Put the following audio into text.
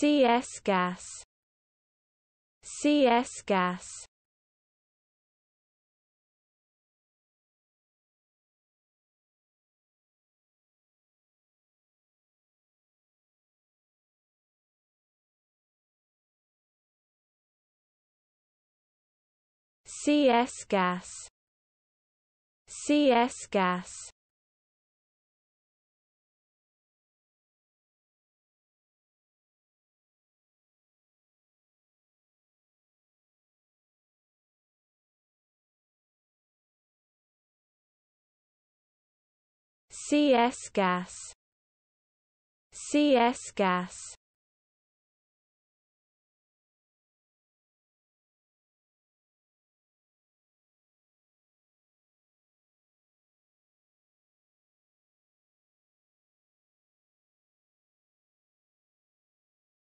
CS gas. CS gas. CS gas. CS gas. CS gas. CS gas.